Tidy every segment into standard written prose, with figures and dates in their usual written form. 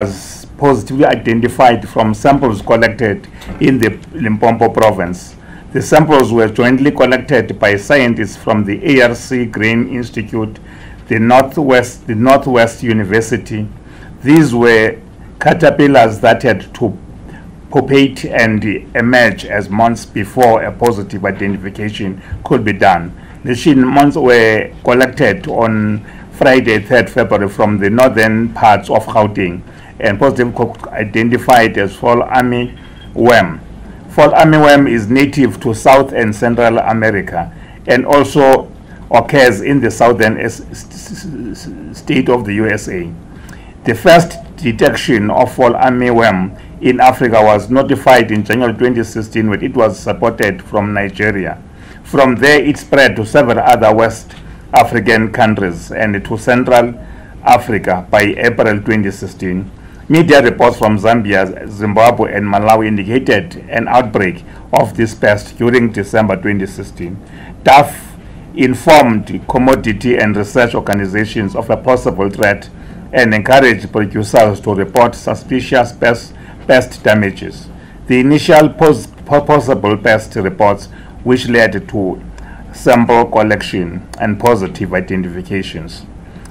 was positively identified from samples collected in the Limpopo province. The samples were jointly collected by scientists from the ARC Grain Institute, the Northwest University. These were caterpillars that had to pupate and emerge as months before a positive identification could be done. The shin months were collected on Friday, 3rd February, from the northern parts of Gauteng, and positive identified as fall army worm. Fall army worm is native to South and Central America and also occurs in the southern state of the USA. The first detection of fall army worm in Africa was notified in January 2016 when it was supported from Nigeria. From there, it spread to several other West African countries and to Central Africa by April 2016. Media reports from Zambia, Zimbabwe, and Malawi indicated an outbreak of this pest during December 2016. DAF informed commodity and research organizations of a possible threat and encouraged producers to report suspicious pest damages. The initial possible pest reports, which led to sample collection and positive identifications.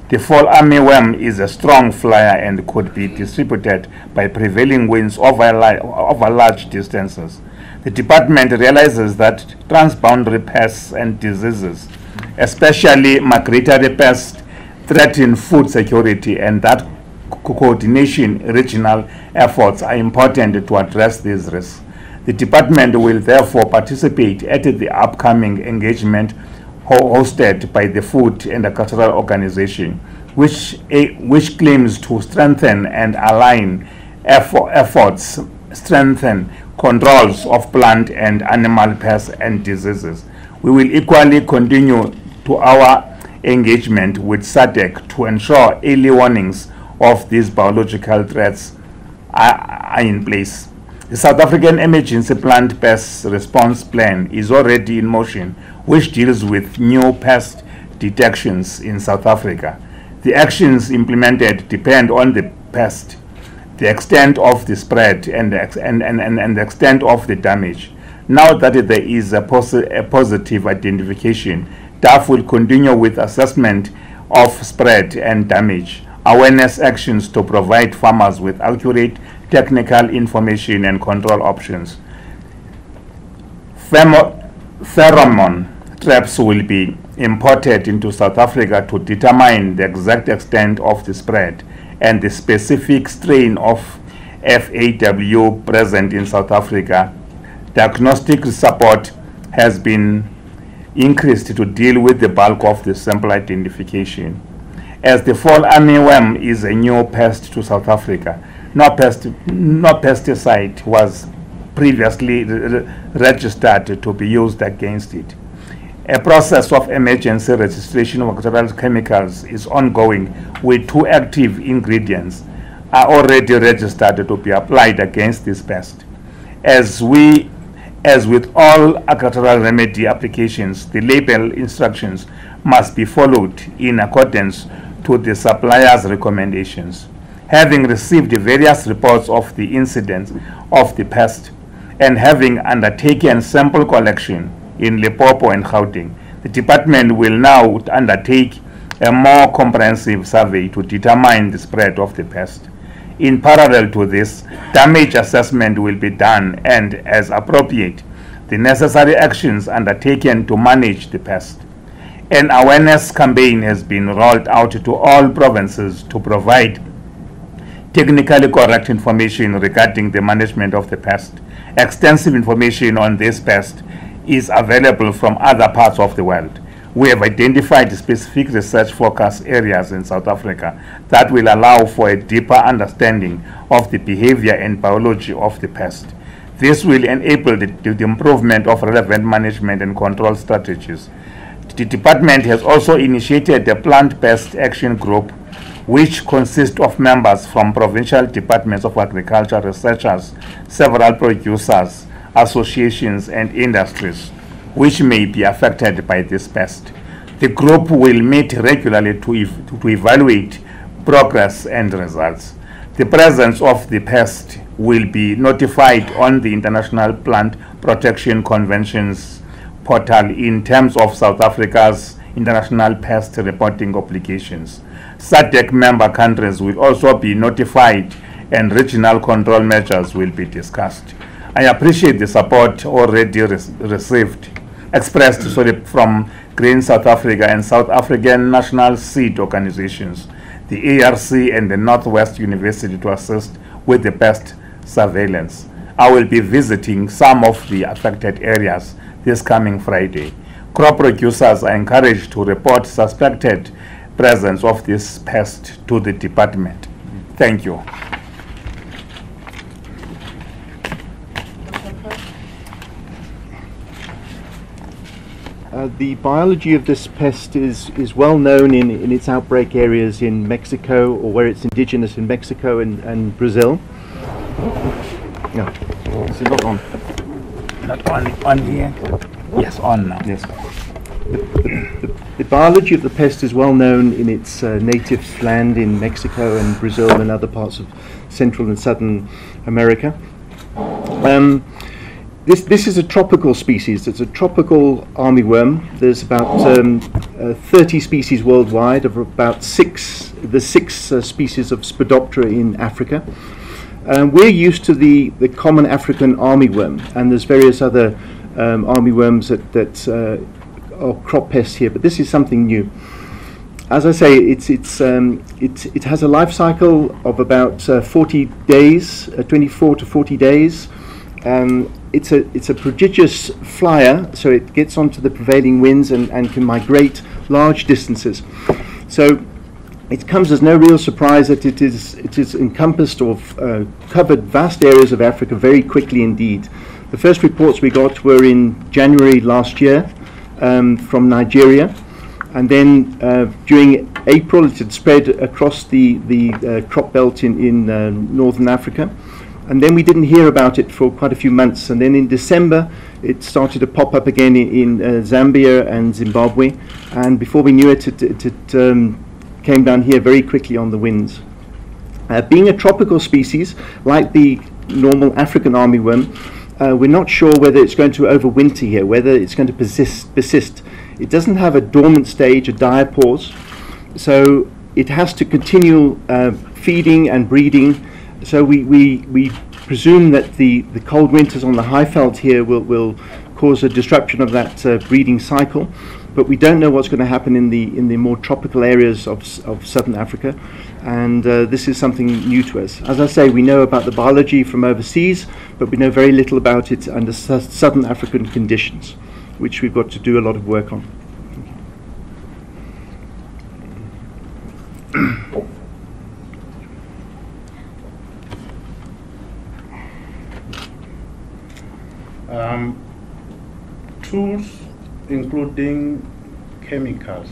The fall army worm is a strong flyer and could be distributed by prevailing winds over large distances. The department realizes that transboundary pests and diseases, especially migratory pests, threaten food security, and that coordination regional efforts are important to address these risks. The department will therefore participate at the upcoming engagement hosted by the Food and Agricultural Organization, which claims to strengthen and align efforts, strengthen controls of plant and animal pests and diseases. We will equally continue to our engagement with SADC to ensure early warnings of these biological threats are in place. The South African Emergency Plant Pest Response Plan is already in motion, which deals with new pest detections in South Africa. The actions implemented depend on the pest, the extent of the spread, and the extent of the damage. Now that there is a positive identification, DAF will continue with assessment of spread and damage, awareness actions to provide farmers with accurate technical information and control options. Pheromone traps will be imported into South Africa to determine the exact extent of the spread and the specific strain of FAW present in South Africa. Diagnostic support has been increased to deal with the bulk of the sample identification. As the fall army worm is a new pest to South Africa, no pesticide was previously registered to be used against it. A process of emergency registration of agricultural chemicals is ongoing, with 2 active ingredients are already registered to be applied against this pest. As with all agricultural remedy applications, the label instructions must be followed in accordance to the supplier's recommendations. Having received the various reports of the incidents of the pest and having undertaken sample collection in Limpopo and Gauteng, the department will now undertake a more comprehensive survey to determine the spread of the pest. In parallel to this, damage assessment will be done and, as appropriate, the necessary actions undertaken to manage the pest. An awareness campaign has been rolled out to all provinces to provide technically correct information regarding the management of the pest. Extensive information on this pest is available from other parts of the world. We have identified specific research focus areas in South Africa that will allow for a deeper understanding of the behavior and biology of the pest. This will enable the improvement of relevant management and control strategies. The department has also initiated a plant pest action group, which consists of members from provincial departments of agriculture, researchers, several producers, associations, and industries which may be affected by this pest. The group will meet regularly to evaluate progress and results. the presence of the pest will be notified on the International Plant Protection Convention's portal in terms of South Africa's international pest reporting obligations. SADC member countries will also be notified and regional control measures will be discussed. I appreciate the support already expressed from Grain South Africa and South African national seed organizations, the ARC and the Northwest University to assist with the pest surveillance. I will be visiting some of the affected areas this coming Friday. Crop producers are encouraged to report suspected presence of this pest to the department. Thank you. The biology of this pest is well known in its outbreak areas in Mexico, or where it's indigenous in Mexico and Brazil. No, it's not on. Not on here? Yes, on now. Yes. The biology of the pest is well known in its native land in Mexico and Brazil and other parts of Central and Southern America. This is a tropical species. It's a tropical army worm. There's about 30 species worldwide, of about the six species of Spodoptera in Africa. We're used to the common African army worm, and there's various other army worms that are crop pests here, but this is something new. As I say, it has a life cycle of about 24 to 40 days. It's a prodigious flyer, so it gets onto the prevailing winds and can migrate large distances. So it comes as no real surprise that it is encompassed or covered vast areas of Africa very quickly indeed. The first reports we got were in January last year from Nigeria, and then during April it had spread across the crop belt in northern Africa. And then we didn't hear about it for quite a few months, and then in December it started to pop up again in Zambia and Zimbabwe, and before we knew it, it came down here very quickly on the winds. Being a tropical species, like the normal African army worm, we're not sure whether it's going to overwinter here, whether it's going to persist. It doesn't have a dormant stage, a diapause, so it has to continue feeding and breeding. So we presume that the cold winters on the Highveld here will cause a disruption of that breeding cycle, but we don't know what's going to happen in the more tropical areas of southern Africa, and this is something new to us. As I say, we know about the biology from overseas, but we know very little about it under southern African conditions, which we've got to do a lot of work on. Tools, including chemicals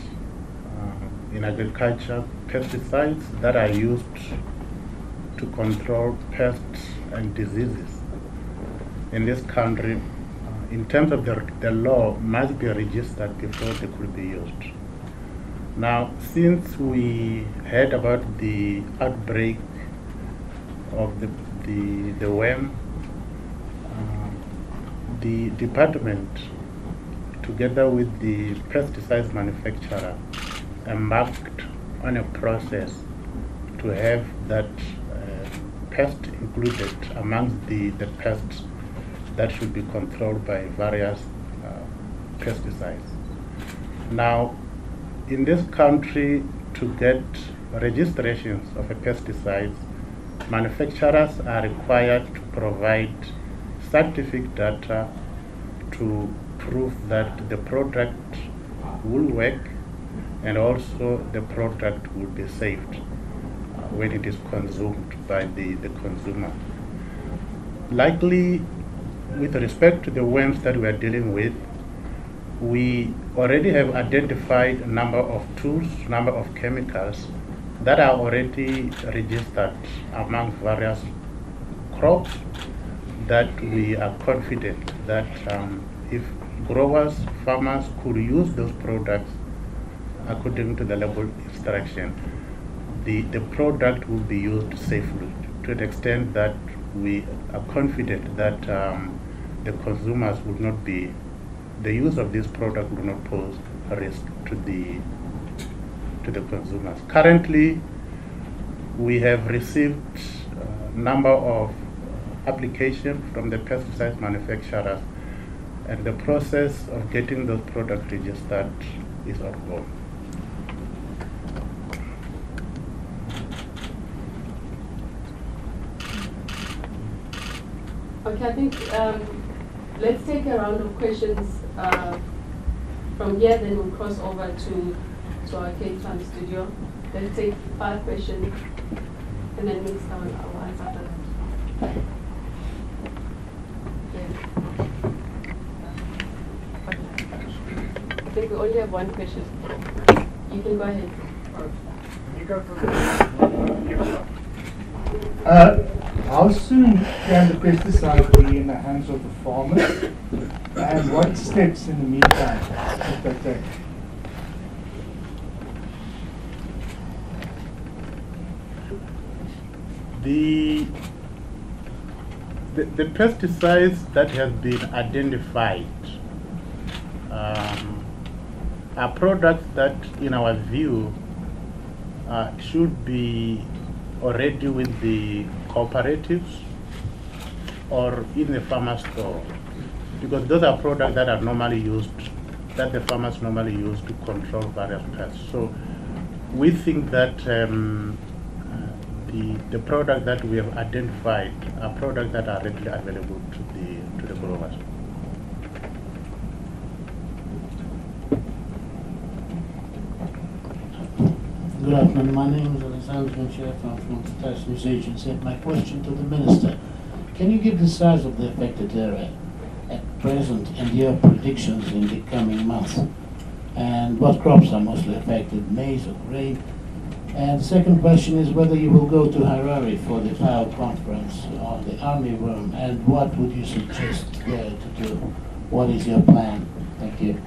in agriculture, pesticides that are used to control pests and diseases in this country, in terms of the law, must be registered before they could be used. Now, since we heard about the outbreak of the worm, the department, together with the pesticide manufacturer, embarked on a process to have that pest included amongst the pests that should be controlled by various pesticides. Now, in this country, to get registrations of a pesticide, manufacturers are required to provide scientific data to prove that the product will work, and also the product will be saved when it is consumed by the consumer. Likely, with respect to the worms that we are dealing with, we already have identified a number of tools, number of chemicals that are already registered among various crops that we are confident that if growers, farmers could use those products according to the label instruction, the product will be used safely. to an extent that we are confident that the consumers would not be, the use of this product would not pose a risk to the consumers. Currently, we have received a number of applications from the pesticide manufacturers, and the process of getting those products registered is ongoing. Okay, I think let's take a round of questions from here, then we'll cross over to our K-Trans studio. Let's take 5 questions, and then next time I'll answer that. Yeah. I think we only have 1 question. You can go ahead. You go first. How soon can the pesticide be in the hands of the farmers, and what steps in the meantime should they take? The pesticides that have been identified are products that, in our view, should be already with the cooperatives or in the farmer's store, because those are products that are normally used, that the farmers normally use to control various pests. So we think that the products that we have identified are products that are readily available to the growers. Good afternoon, my name is Alexander Gonchef, I'm from the Press News Agency. My question to the Minister, can you give the size of the affected area at present and your predictions in the coming months? And what crops are mostly affected, maize or grain? And the second question is whether you will go to Harare for the FAO conference on the army worm, and what would you suggest there to do? What is your plan? Thank you.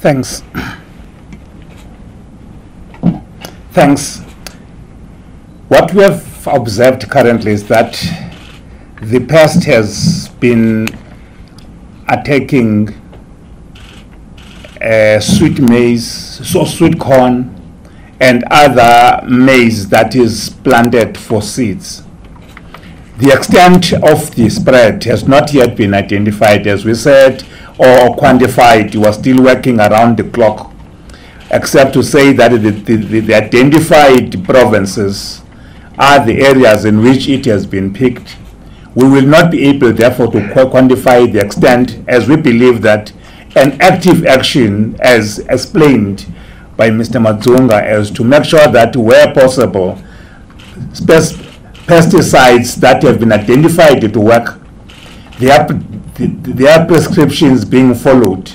Thanks. Thanks. What we have observed currently is that the pest has been attacking sweet maize, sweet corn, and other maize that is planted for seeds. The extent of the spread has not yet been identified, as we said, or quantified. We are still working around the clock, except to say that the identified provinces are the areas in which it has been picked. We will not be able, therefore, to quantify the extent, as we believe that an active action, as explained by Mr. Mazunga, is to make sure that where possible, pesticides that have been identified to work, their prescriptions being followed,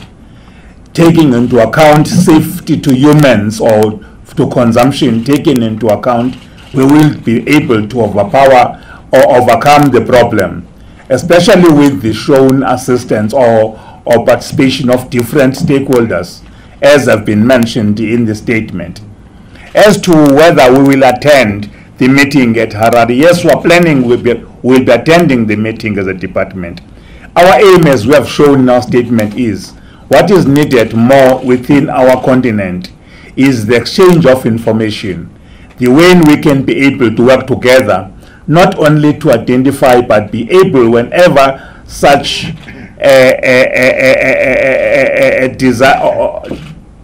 taking into account safety to humans or to consumption taken into account, we will be able to overpower or overcome the problem, especially with the shown assistance or participation of different stakeholders, as have been mentioned in the statement. As to whether we will attend the meeting at Harare, yes, we are planning, we'll be attending the meeting as a department. Our aim, as we have shown in our statement, is what is needed more within our continent is the exchange of information, the way we can be able to work together, not only to identify, but be able, whenever such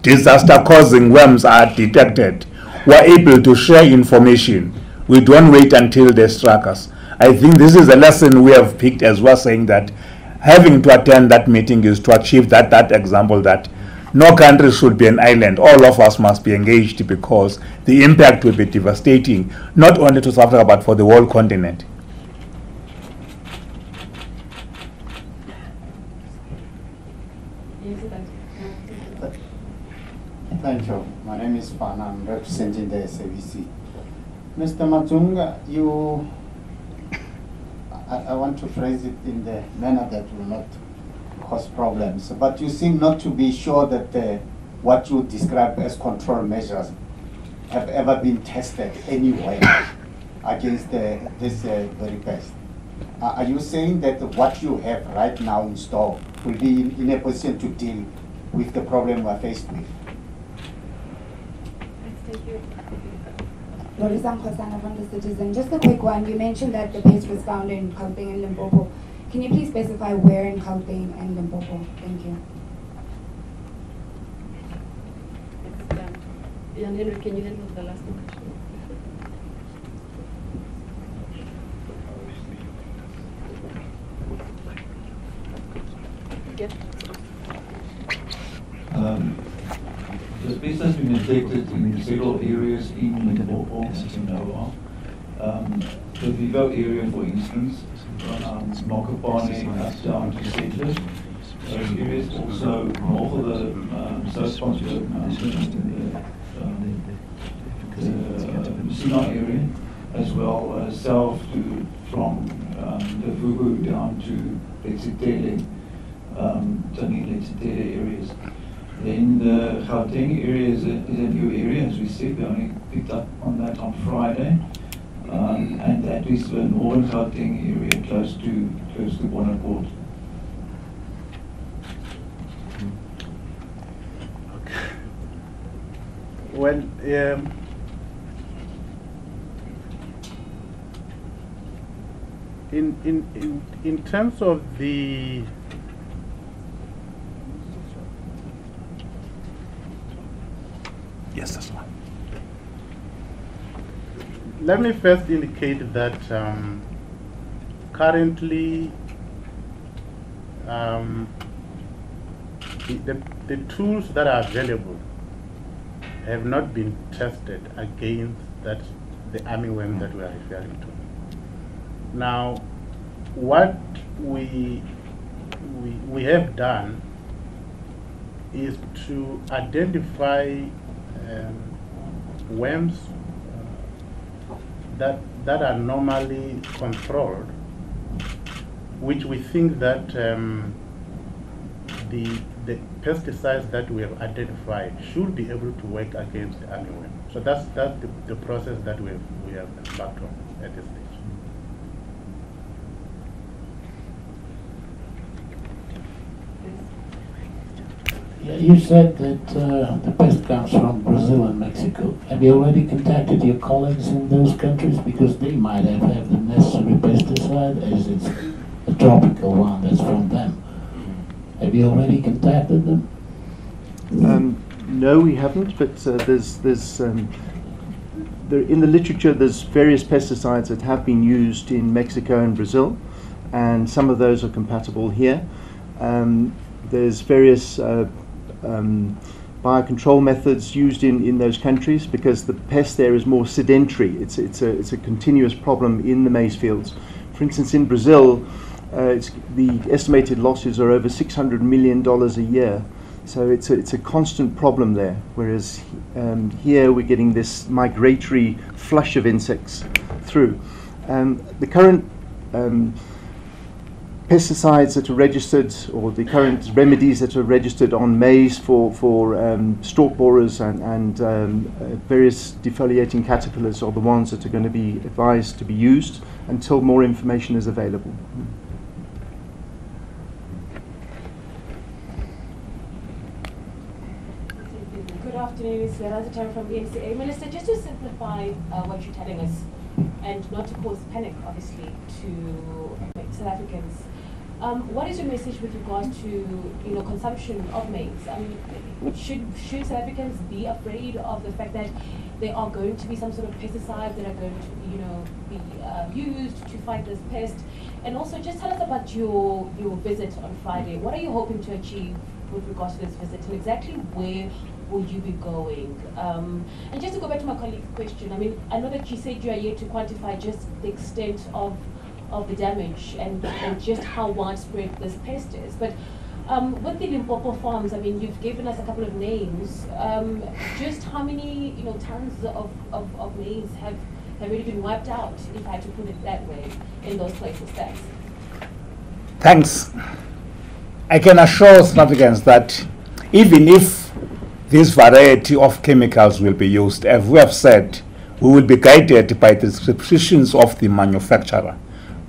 disaster-causing worms are detected, we are able to share information. We don't wait until they strike us. I think this is a lesson we have picked, as well, saying that having to attend that meeting is to achieve that example that no country should be an island. All of us must be engaged, because the impact will be devastating, not only to South Africa, but for the whole continent. Thank you. My name is Fan. I'm representing the SABC. Mr. Mazunga, I want to phrase it in the manner that will not cause problems, but you seem not to be sure that the what you describe as control measures have ever been tested anywhere against this very pest? Are you saying that what you have right now in store will be in a position to deal with the problem we're faced with? Thank you. Lorisang Khosana from The Citizen. Just a quick one. You mentioned that the pest was found in Gauteng and Limpopo. Can you please specify where in Gauteng and Limpopo? Thank you. Henry, can you handle the last question? The pest has been detected in several areas in Limpopo, the Vivo area, for instance, Mokopane up down to Settlers. Those areas also north of the South-Sponsored Mountain, the Sinai area, as well as south to from the Vugu down to Lexitele, Tani Lexitele areas. Then the Gauteng area is a new area, as we said. We only picked up on that on Friday, and that is the northern Gauteng area, close to Bonaparte. Okay. Well, in terms of the Let me first indicate that currently the tools that are available have not been tested against the army worm that we are referring to. Now, what we have done is to identify worms that are normally controlled, which we think that the pesticides that we have identified should be able to work against the army worm. So that's the process that we have embarked on at this stage. Yeah, you said that the pest comes from Brazil and Mexico. Have you already contacted your colleagues in those countries? Because they might have the necessary pesticide, as it's a tropical one that's from them. Have you already contacted them? No, we haven't, but in the literature there's various pesticides that have been used in Mexico and Brazil, and some of those are compatible here. There's various biocontrol methods used in those countries, because the pest there is more sedentary. It's a continuous problem in the maize fields. For instance, in Brazil, the estimated losses are over $600 million a year. So it's a constant problem there, whereas here we're getting this migratory flush of insects through. The current pesticides that are registered, or the current remedies that are registered on maize for stalk borers and various defoliating caterpillars, are the ones that are going to be advised to be used until more information is available. Good afternoon, it's Razatan from the EMCA. Minister, just to simplify what you're telling us, and not to cause panic, obviously, to South Africans, what is your message with regard to consumption of maize? I mean, should South Africans be afraid of the fact that there are going to be some sort of pesticides that are going to be used to fight this pest? And also, just tell us about your visit on Friday. What are you hoping to achieve with regards to this visit, and exactly where will you be going? And just to go back to my colleague's question, I mean, I know that you said you are yet to quantify just the extent of the damage and just how widespread this pest is. But with the Limpopo farms, I mean, you've given us a couple of names. Just how many tons of maize have really been wiped out, if I had to put it that way, in those places? Thanks. I can assure South Africans that even if this variety of chemicals will be used. As we have said, we will be guided by the prescriptions of the manufacturer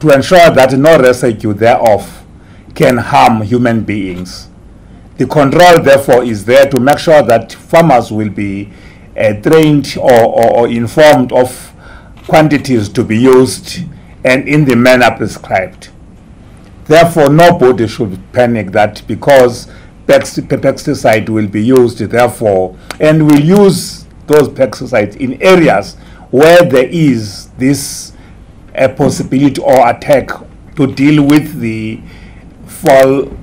to ensure that no residue thereof can harm human beings. The control, therefore, is there to make sure that farmers will be trained or informed of quantities to be used and in the manner prescribed. Therefore, nobody should panic that because pesticide will be used, therefore, and we'll use those pesticides in areas where there is this possibility or attack to deal with the fall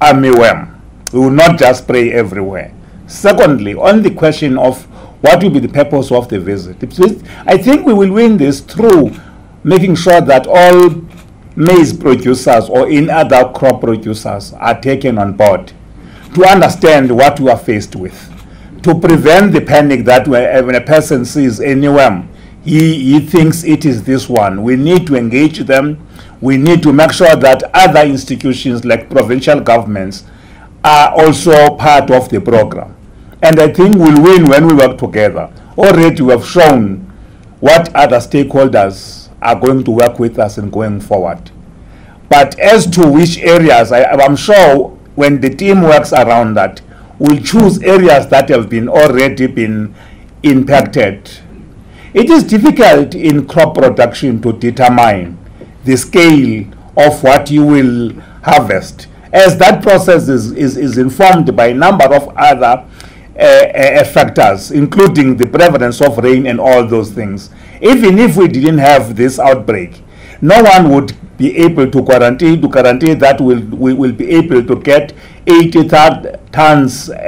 army worm. We will not just spray everywhere. Secondly, on the question of what will be the purpose of the visit, I think we will win this through making sure that all maize producers or in other crop producers are taken on board to understand what we are faced with, to prevent the panic that when a person sees any worm, he thinks it is this one. We need to engage them. We need to make sure that other institutions like provincial governments are also part of the program. And I think we'll win when we work together. Already we have shown what other stakeholders are going to work with us in going forward. But as to which areas, I'm sure when the team works around that, we'll choose areas that have been already impacted. It is difficult in crop production to determine the scale of what you will harvest, as that process is informed by a number of other factors, including the prevalence of rain and all those things. Even if we didn't have this outbreak, no one would be able to guarantee that we will be able to get 80 tons a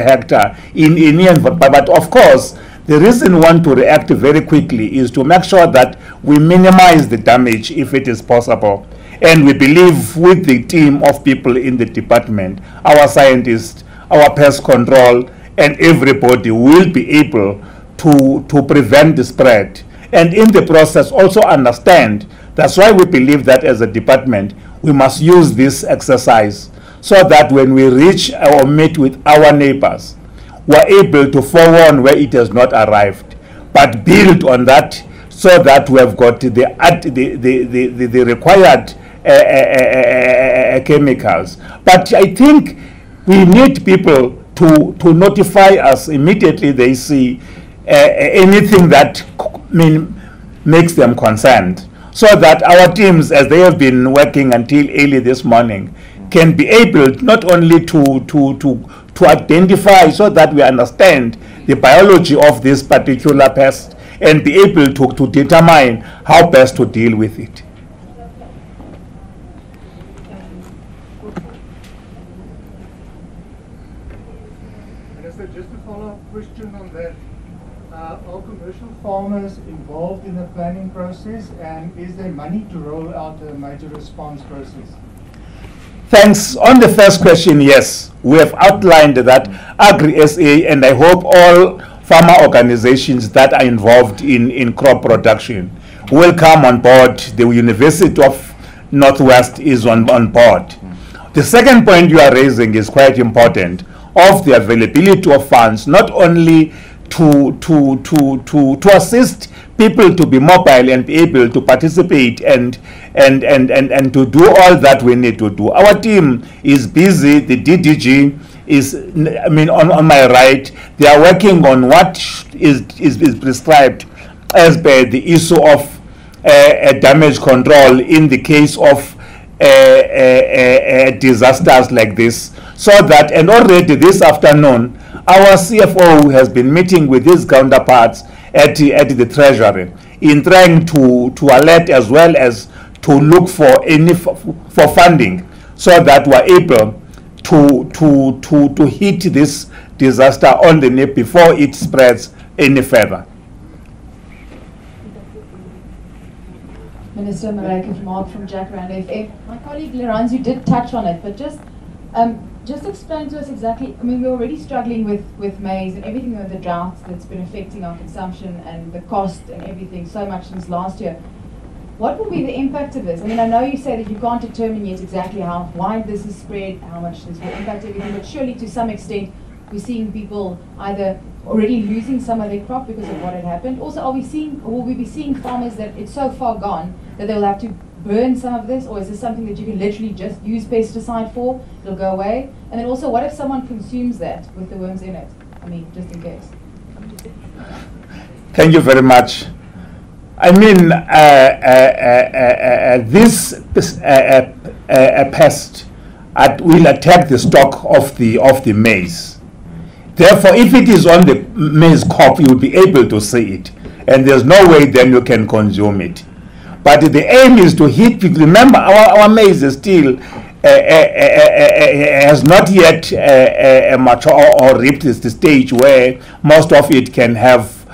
hectare in the end. But of course, the reason we want to react very quickly is to make sure that we minimize the damage if it is possible. And we believe with the team of people in the department, our scientists, our pest control, and everybody will be able to prevent the spread. And in the process also understand, that's why we believe that as a department, we must use this exercise so that when we reach or meet with our neighbors, we're able to forewarn where it has not arrived, but build on that so that we have got the required chemicals. But I think we need people to notify us immediately they see anything that makes them concerned, so that our teams, as they have been working until early this morning, can be able not only to identify so that we understand the biology of this particular pest and be able to determine how best to deal with it. Minister, just a follow-up question on that. Are commercial farmers involved in the planning process, and is there money to roll out the major response process? Thanks. On the first question, yes, we have outlined that AgriSA, and I hope all farmer organizations that are involved in crop production will come on board. The University of Northwest is on board. The second point you are raising is quite important, of the availability of funds, not only to assist people to be mobile and be able to participate and to do all that we need to do. Our team is busy. The DDG is, on my right. They are working on what is prescribed as per the issue of damage control in the case of disasters like this. So that, and already this afternoon, our CFO has been meeting with his counterparts at the Treasury in trying to alert as well as to look for for funding so that we're able to hit this disaster on the net before it spreads any further. Minister Marijke Vermaak from Jack Rand FM. My colleague Leranz, you did touch on it, but just explain to us exactly, we're already struggling with maize and everything with the droughts that's been affecting our consumption and the cost and everything so much since last year. What will be the impact of this? I know you say that you can't determine yet exactly how wide this is spread, how much this will impact everything, but surely to some extent We're seeing people either already losing some of their crop because of what had happened. Also, are we seeing, or will we be seeing farmers that it's so far gone that they'll have to burn some of this, or is this something that you can literally just use pesticide for, it'll go away? And then also, what if someone consumes that with the worms in it? I mean, just in case. Thank you very much. I mean, this pest will attack the stock of the maize. Therefore, if it is on the maize cob, you will be able to see it, and there's no way then you can consume it. But the aim is to hit people. Remember, our maize is still has not yet mature or reached the stage where most of it can have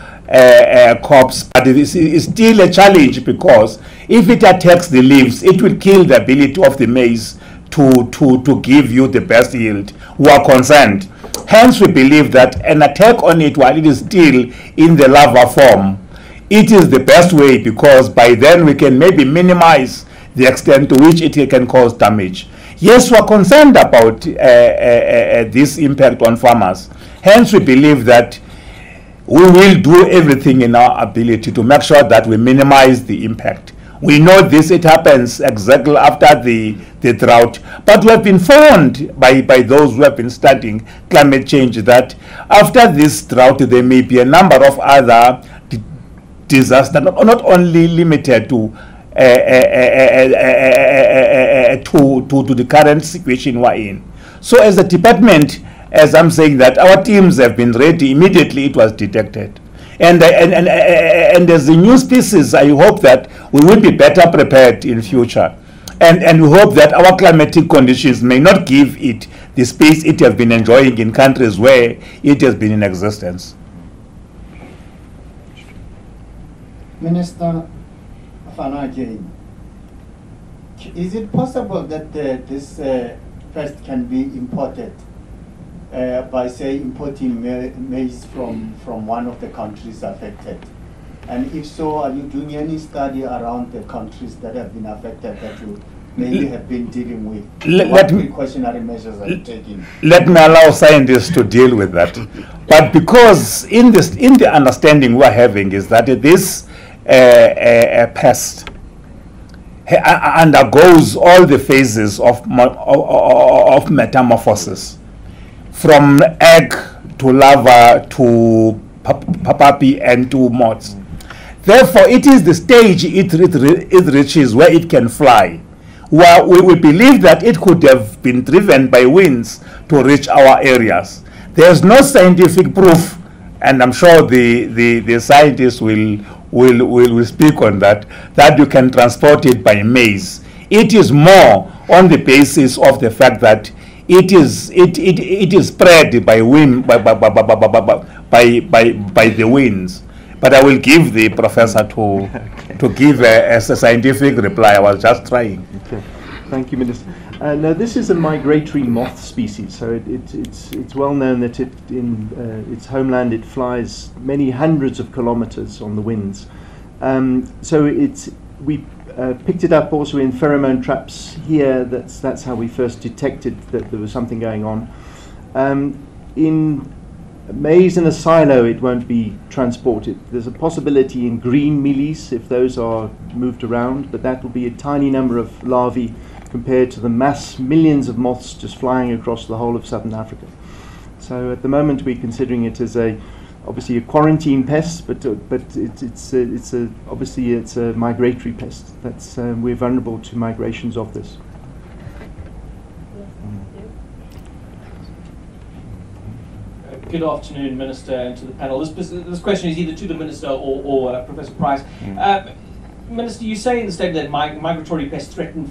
crops. But it is still a challenge, because if it attacks the leaves, it will kill the ability of the maize to give you the best yield. We are concerned. Hence, we believe that an attack on it while it is still in the larva form, it is the best way, because by then we can maybe minimize the extent to which it can cause damage. Yes, we are concerned about this impact on farmers. Hence, we believe that we will do everything in our ability to make sure that we minimize the impact. We know this, it happens exactly after the drought, but we have been found by those who have been studying climate change that after this drought, there may be a number of other disaster, not only limited to the current situation we're in. So as a department, as I'm saying that, our teams have been ready immediately it was detected. And as the new species, I hope that we will be better prepared in future. And we hope that our climatic conditions may not give it the space it has been enjoying in countries where it has been in existence. Minister Fana again, is it possible that this pest can be imported by, say, importing maize from one of the countries affected? And if so, are you doing any study around the countries that have been affected that you maybe have been dealing with? What precautionary measures are you taking? Let me allow scientists to deal with that. But because in the understanding we're having is that this pest undergoes all the phases of metamorphosis, from egg to larva to pupae and to moths. Therefore, it is the stage it reaches where it can fly. Well, we believe that it could have been driven by winds to reach our areas. There is no scientific proof, and I'm sure the scientists will speak on that you can transport it by maize. It is more on the basis of the fact that it is spread by wind by the winds. But I will give the professor to give as a scientific reply. I was just trying. Okay. Thank you, Minister. Now, this is a migratory moth species, so it's well known that in its homeland it flies many hundreds of kilometers on the winds. So we picked it up also in pheromone traps here. That's how we first detected that there was something going on. In maize in a silo, it won't be transported. There's a possibility in green mealies if those are moved around, but that will be a tiny number of larvae compared to the mass millions of moths just flying across the whole of southern Africa. So at the moment we're considering it as obviously a quarantine pest, but obviously it's a migratory pest. That's we're vulnerable to migrations of this. Good afternoon, Minister, and to the panel. This question is either to the Minister or Professor Price. Minister, you say in the statement that migratory pests threaten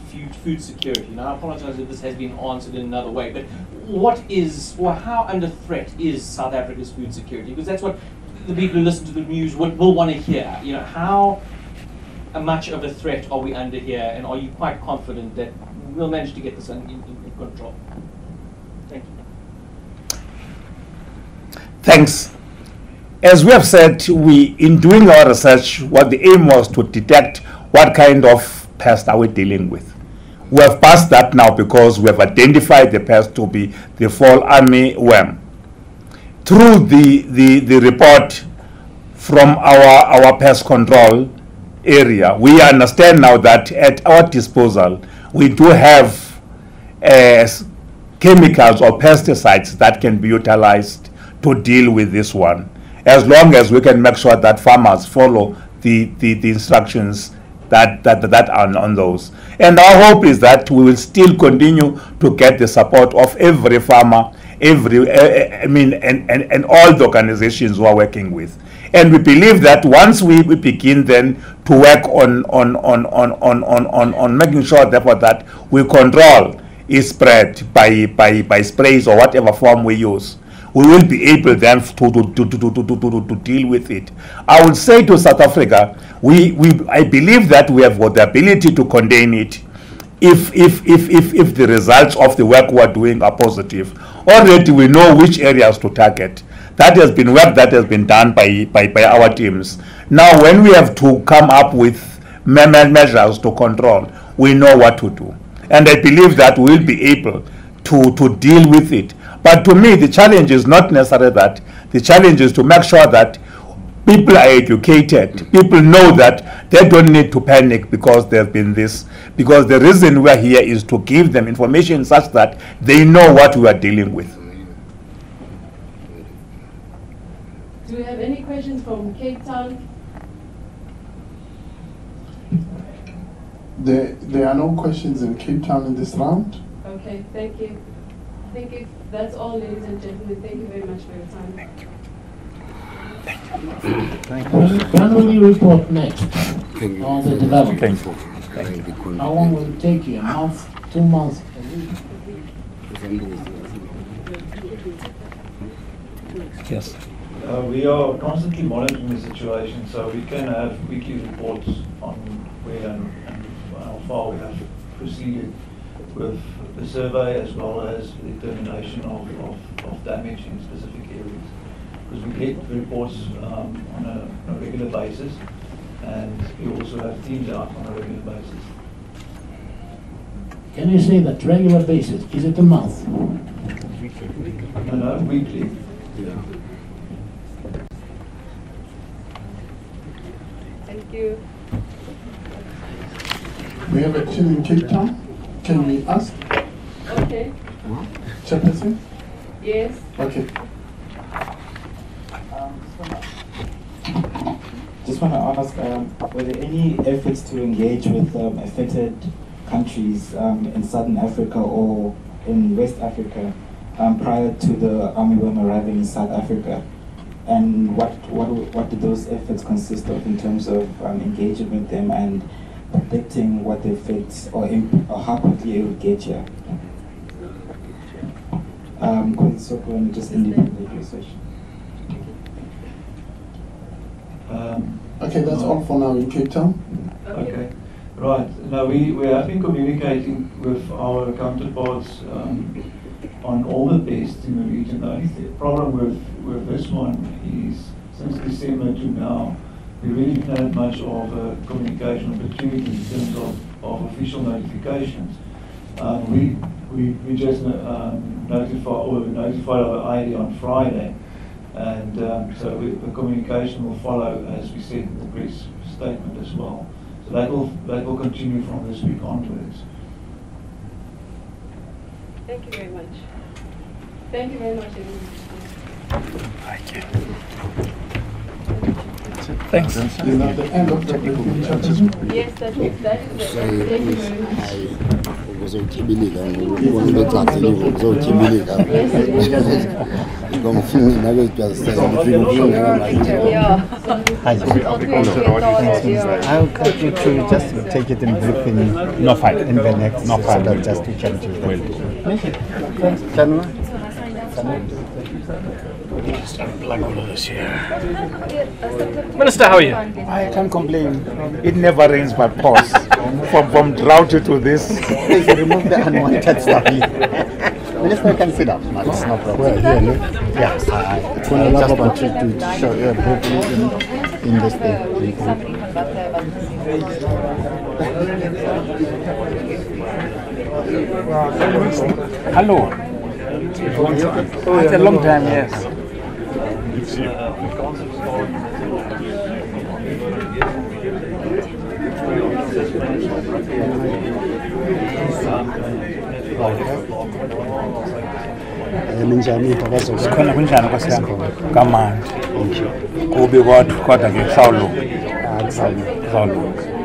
food security. Now, I apologise if this has been answered in another way, but what is, or how under threat is South Africa's food security? Because that's what the people who listen to the news will want to hear. You know, how much of a threat are we under here, and are you quite confident that we'll manage to get this in control? Thank you. Thanks. As we have said, in doing our research, what the aim was to detect what kind of pest are we dealing with. We have passed that now because we have identified the pest to be the fall army worm. through the report from our pest control area, we understand now that at our disposal, we do have chemicals or pesticides that can be utilized to deal with this one, as long as we can make sure that farmers follow the instructions that are on those. And our hope is that we will still continue to get the support of every farmer, and all the organizations we are working with. And we believe that once we begin then to work on making sure therefore that we control its spread by sprays or whatever form we use, we will be able then to deal with it. I would say to South Africa, I believe that we have got the ability to contain it if the results of the work we are doing are positive. Already we know which areas to target. That has been work that has been done by our teams. Now when we have to come up with measures to control, we know what to do. And I believe that we will be able to deal with it. But to me, the challenge is not necessarily that. The challenge is to make sure that people are educated. People know that they don't need to panic because there has been this. Because the reason we are here is to give them information such that they know what we are dealing with. Do we have any questions from Cape Town? There are no questions in Cape Town in this round. Okay, thank you. I think that's all, ladies and gentlemen. Thank you very much for your time. Thank you. Thank you. Thank you. When will you report next on the development? Thank you. How long will it take you? A month? 2 months? Yes. We are constantly monitoring the situation, so we can have weekly reports on where and how far we have proceeded with the survey, as well as the determination of damage in specific areas. Because we get reports on a regular basis, and we also have teams out on a regular basis. Can you say that regular basis? Is it a month? No, weekly. Yeah. Thank you. We have a team in Cape Town. Can we ask? Okay. Chairperson? Yes. Okay. Just want to ask, were there any efforts to engage with affected countries in Southern Africa or in West Africa prior to the army worm arriving in South Africa? And what did those efforts consist of in terms of engaging with them and predicting what the effects or how quickly it would get here? Just independent research. Okay, that's all for now in Cape Town. Okay. Right. Now we have been communicating with our counterparts on all the pests in the region. The only problem with this one is since December to now, we really didn't have much of a communication opportunity in terms of official notifications. We just notified our ID on Friday, and so the communication will follow, as we said in the press statement as well. So that will continue from this week onwards. Thank you very much. Thank you very much, everyone. Thank you. Thanks. Is that the end of the presentation? Yes, that is I'll cut you through, just to take it in brief in the next, so just to change it. Minister, how are you? I can't complain. It never rains but pours. From drought to this. Please remove the unwanted stuff. Minister, can sit up. It's no problem. Yeah. I just want to show you a briefly in this thing. Hello. It's a long time, yes. Thank you.